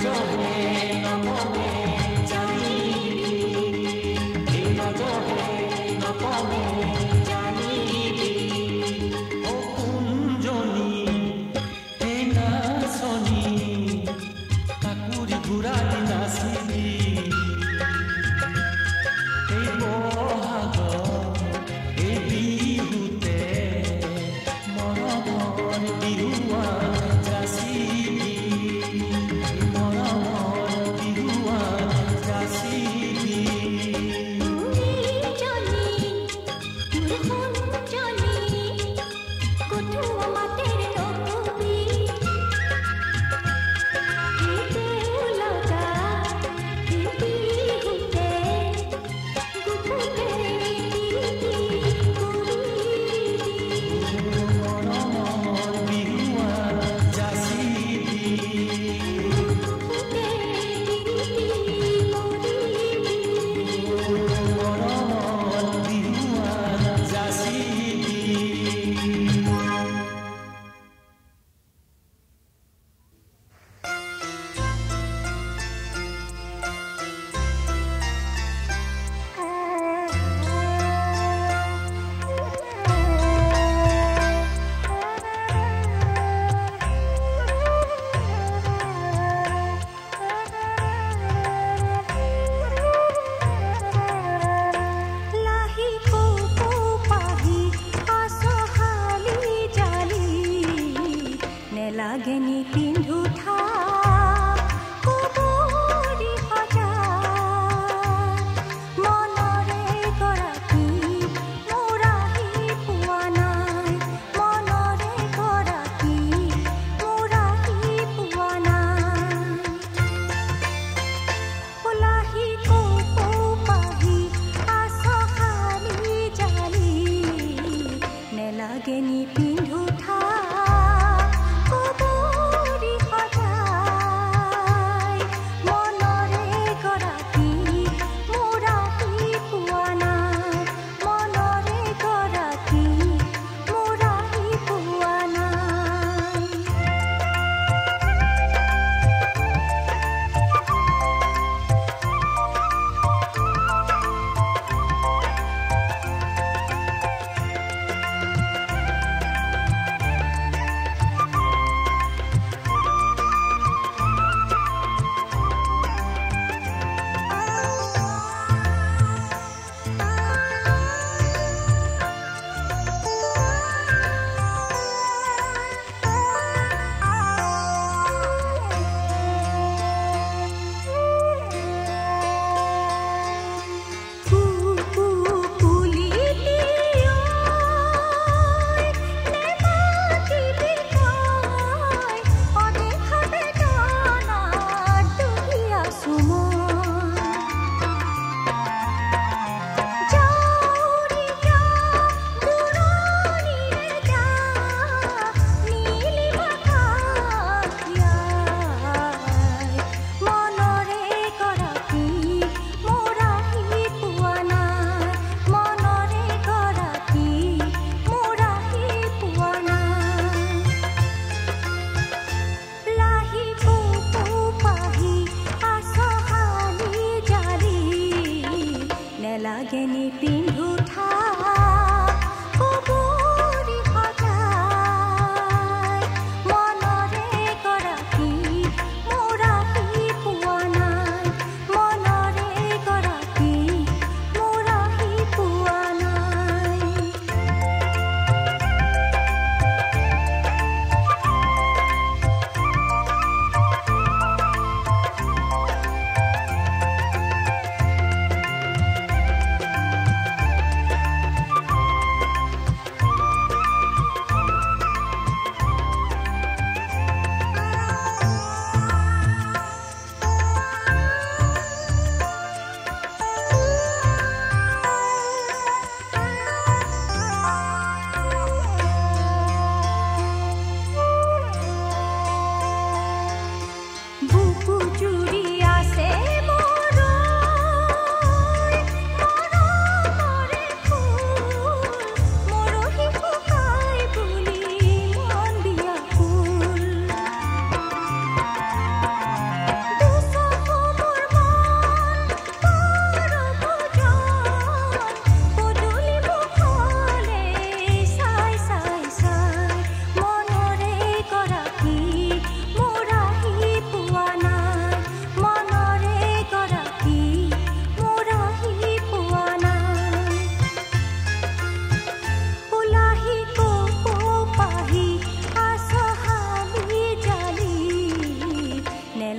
More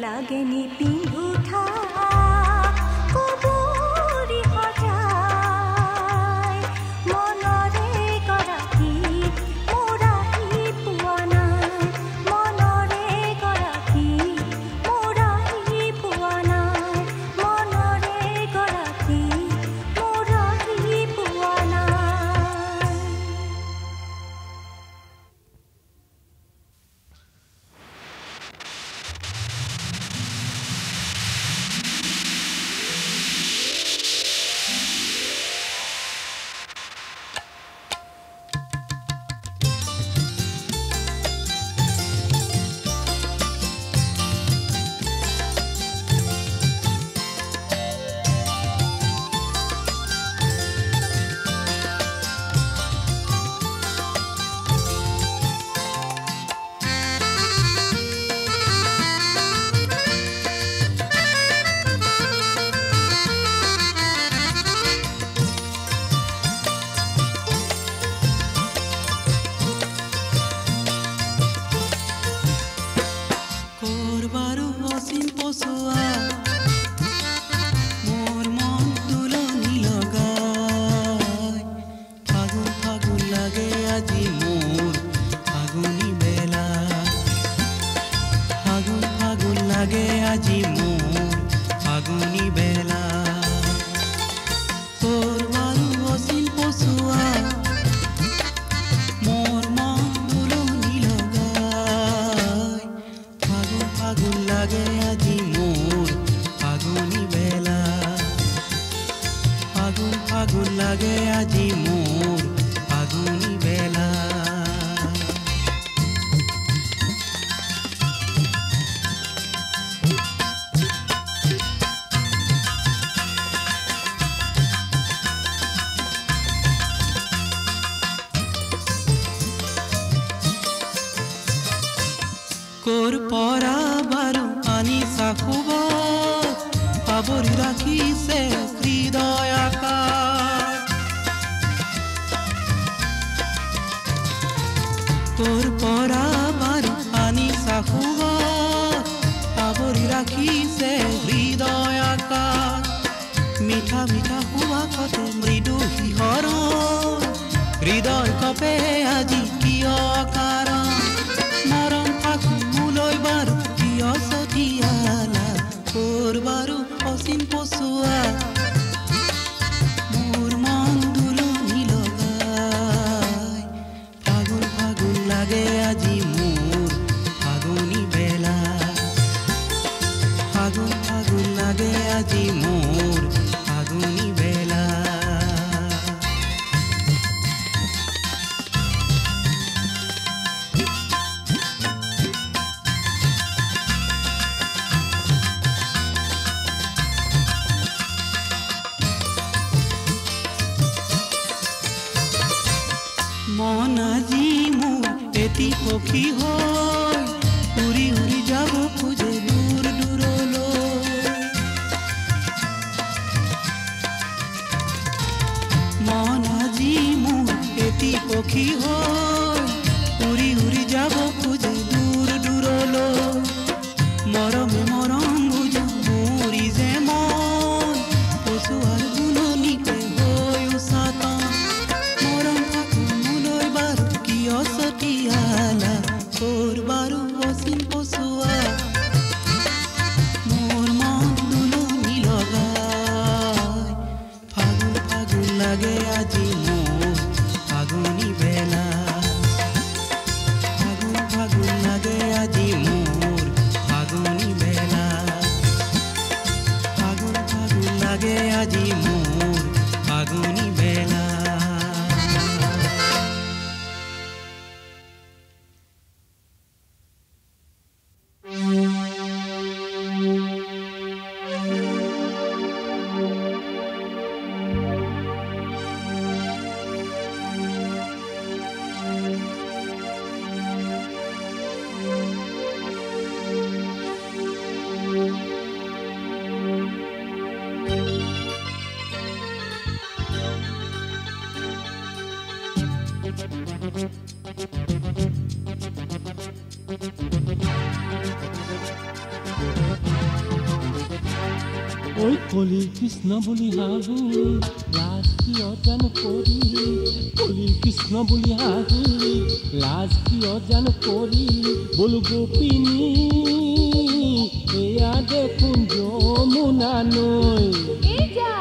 लागनी पिंगूठा कबूरी हटाय मनरे गराखी मोराही पुआ नाय मनरे गराखी मोराही पुआ नाय मनरे गराखी मोराही पुआ नाय। ओई कोली कृष्ण बोलिहारू लाज की अजान कोरी, कोली कृष्ण बोलिहारू लाज की अजान कोरी। बोल गोपिनी एया देखुन जमुना नई ए जा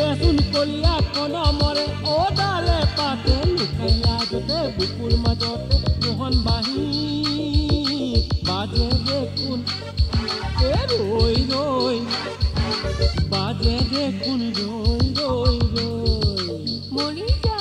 ए सुन कोलिया कोन मरे ओ डाले पाते लुकाया जते बुकुल माजते मोहन बाही बाजे देखुन ए रोई रोई बाजे देखुन रोई रोई रोई मोरी जा।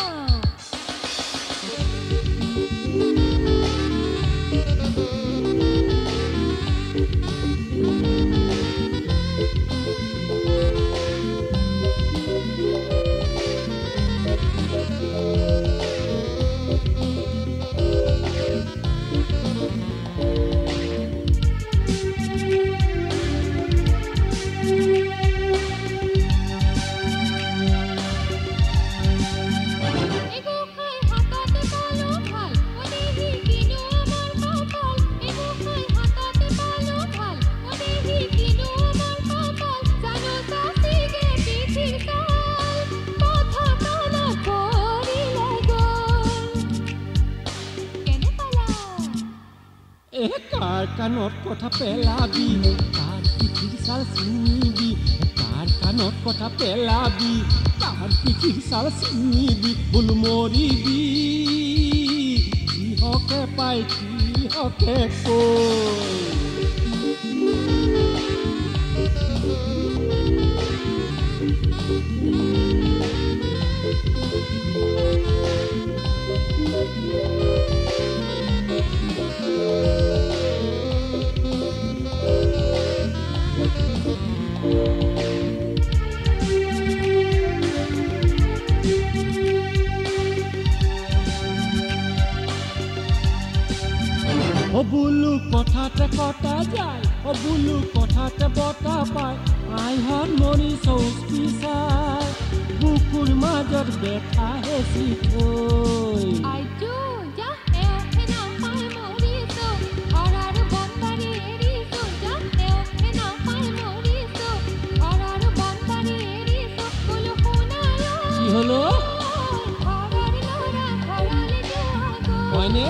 कानर कथा पेलाबी तार पिछिर साल सुनिबी तार कानर कथा पेलाबी तार पिछिर साल सुनिबी। बोल मोरिबी जी होके पाई जी होके कोई बुलू कथाते कटा जाए ओ बुलू कथाते बता पाए आई हर मरी सौस्पी साय बुकुर माजर बैठा है सीखोई आई जो जा है ना पाए मोरी तो और आर बंदारी एरी तो जा है ना पाए मोरी तो और आर बंदारी एरी तो कुल होना यो की होलो और आर लोरा खराले जो हो कोने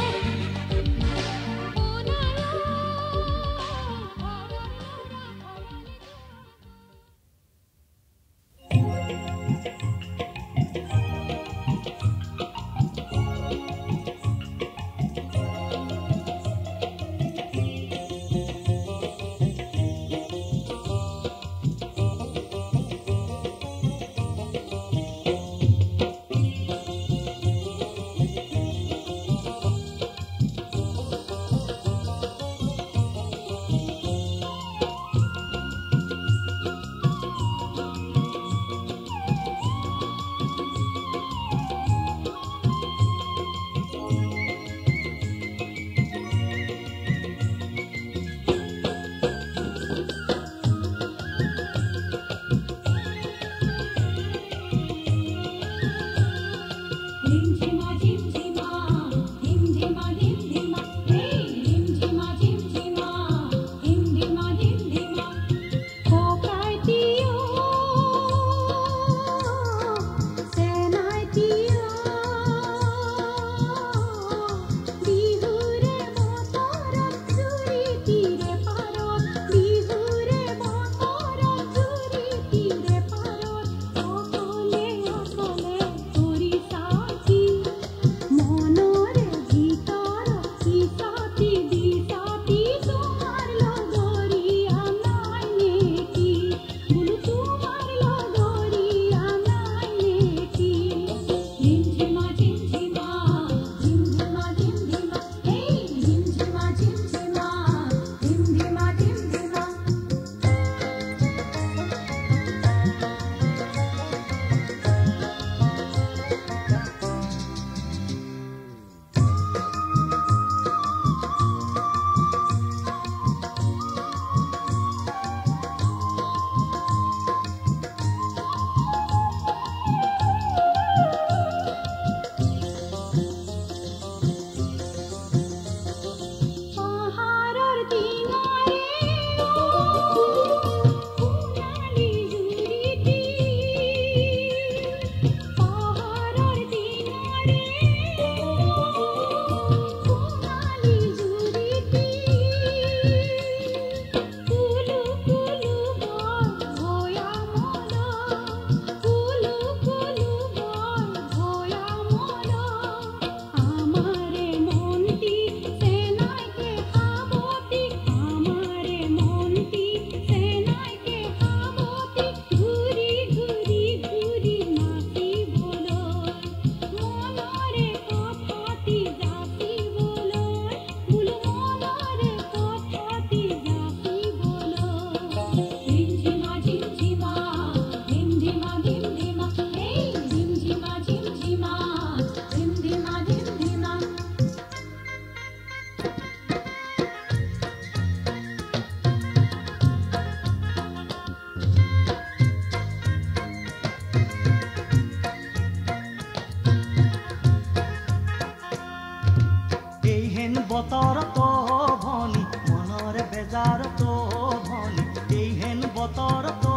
देहेन बतर तो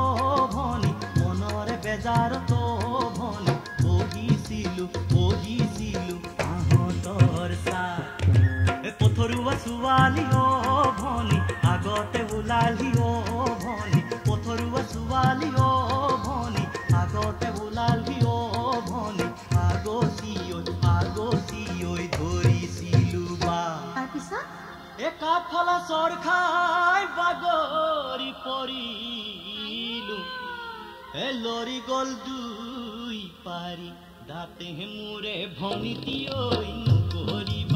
भनी मनरे बेजार तो भनी बहिसिलु आहतर सा पथरुवा सुवाली ओ भनी आगते उलाली ओ भनी पथरुवा सुवाली ओ भनी आगते उलाली ओ भनी आगसिओ धरिसिलु बा एका फला सर खाई बागरी परिलु ए लरी गल दुई पारी दाते मुरे भनिति ओइ कोरी।